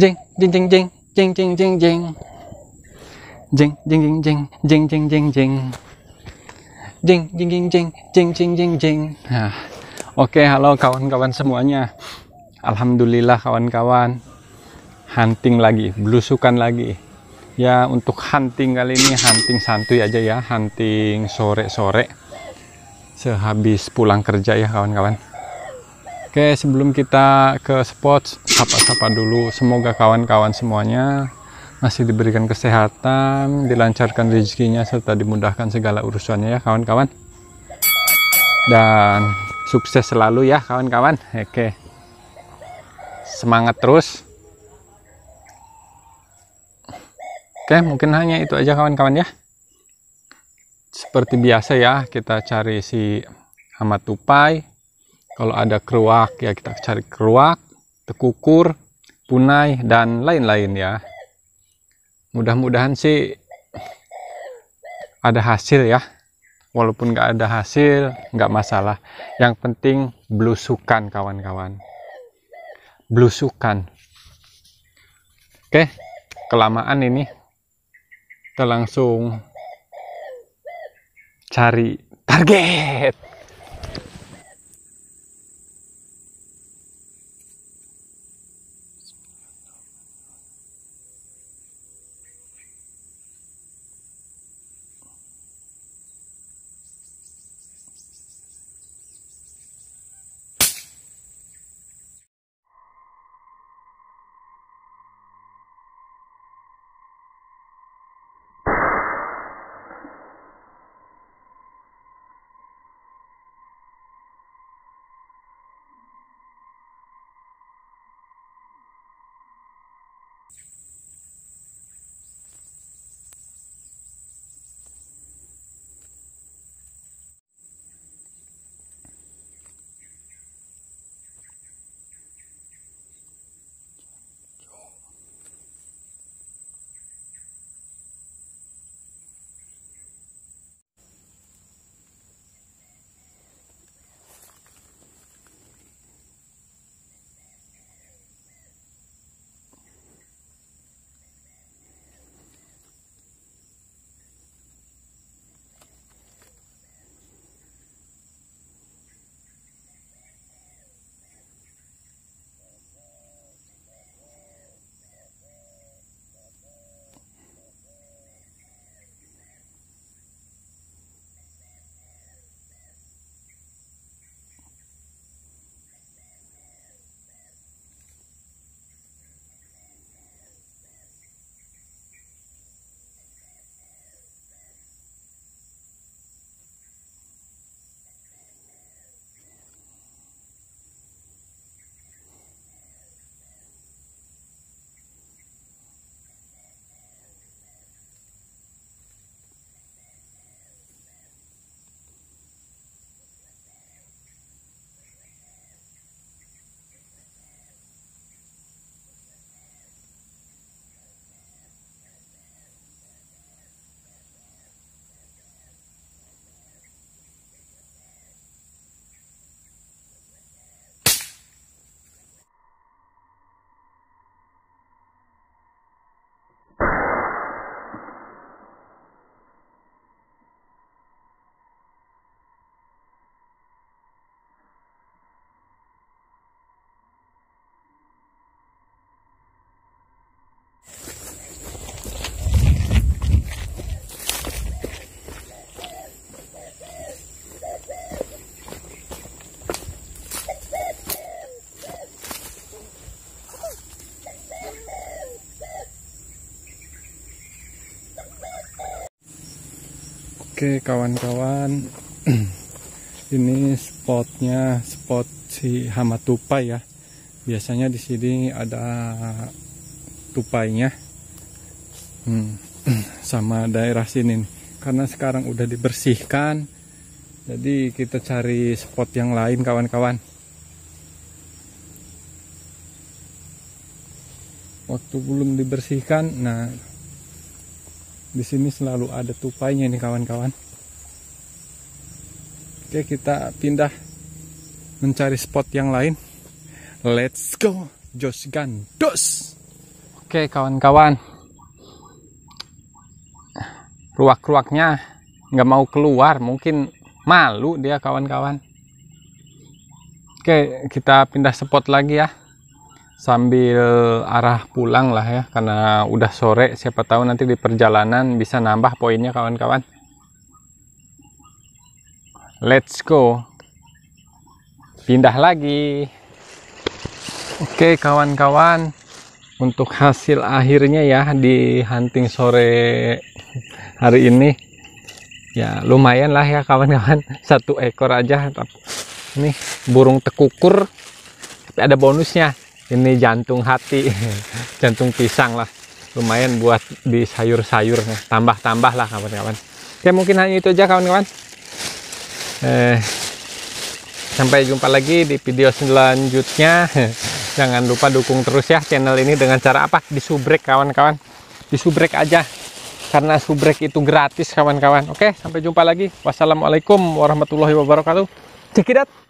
jeng jeng jeng jeng jeng jeng jeng jeng jeng jeng jeng jeng jeng jeng jeng jeng jeng jeng jeng jeng jeng jeng. Nah, oke, halo kawan-kawan semuanya. Alhamdulillah kawan-kawan, hunting lagi, blusukan lagi. Ya, untuk hunting kali ini hunting santuy aja ya, hunting sore-sore sehabis pulang kerja ya kawan-kawan. Oke, sebelum kita ke spot, sapa-sapa dulu. Semoga kawan-kawan semuanya masih diberikan kesehatan, dilancarkan rezekinya, serta dimudahkan segala urusannya ya kawan-kawan. Dan sukses selalu ya kawan-kawan. Oke, semangat terus. Oke, mungkin hanya itu aja kawan-kawan ya. Seperti biasa ya, kita cari si amat tupai. Kalau ada keruak ya kita cari keruak, tekukur, punai, dan lain-lain ya. Mudah-mudahan sih ada hasil ya. Walaupun nggak ada hasil nggak masalah. Yang penting blusukan kawan-kawan. Blusukan. Oke, kelamaan ini. Kita langsung cari target. Oke kawan-kawan, ini spotnya spot si hama tupai ya. Biasanya di sini ada tupainya, sama daerah sini nih. Karena sekarang udah dibersihkan, jadi kita cari spot yang lain kawan-kawan. Waktu belum dibersihkan, nah. Di sini selalu ada tupainya nih kawan-kawan. Oke, kita pindah mencari spot yang lain. Let's go, jos gandos. Oke kawan-kawan, ruak-ruaknya nggak mau keluar, mungkin malu dia kawan-kawan. Oke, kita pindah spot lagi ya, sambil arah pulang lah ya, karena udah sore, siapa tahu nanti di perjalanan bisa nambah poinnya kawan-kawan. Let's go, pindah lagi. Oke kawan-kawan, untuk hasil akhirnya ya di hunting sore hari ini ya lumayan lah ya kawan-kawan, satu ekor aja. Ini burung tekukur, tapi ada bonusnya, ini jantung hati, jantung pisang lah, lumayan buat di sayur-sayur, tambah-tambah lah kawan-kawan. Oke mungkin hanya itu aja kawan-kawan, sampai jumpa lagi di video selanjutnya. Jangan lupa dukung terus ya channel ini dengan cara apa? Disubrek kawan-kawan, disubrek aja, karena subrek itu gratis kawan-kawan. Oke, sampai jumpa lagi. Wassalamualaikum warahmatullahi wabarakatuh. Check it out.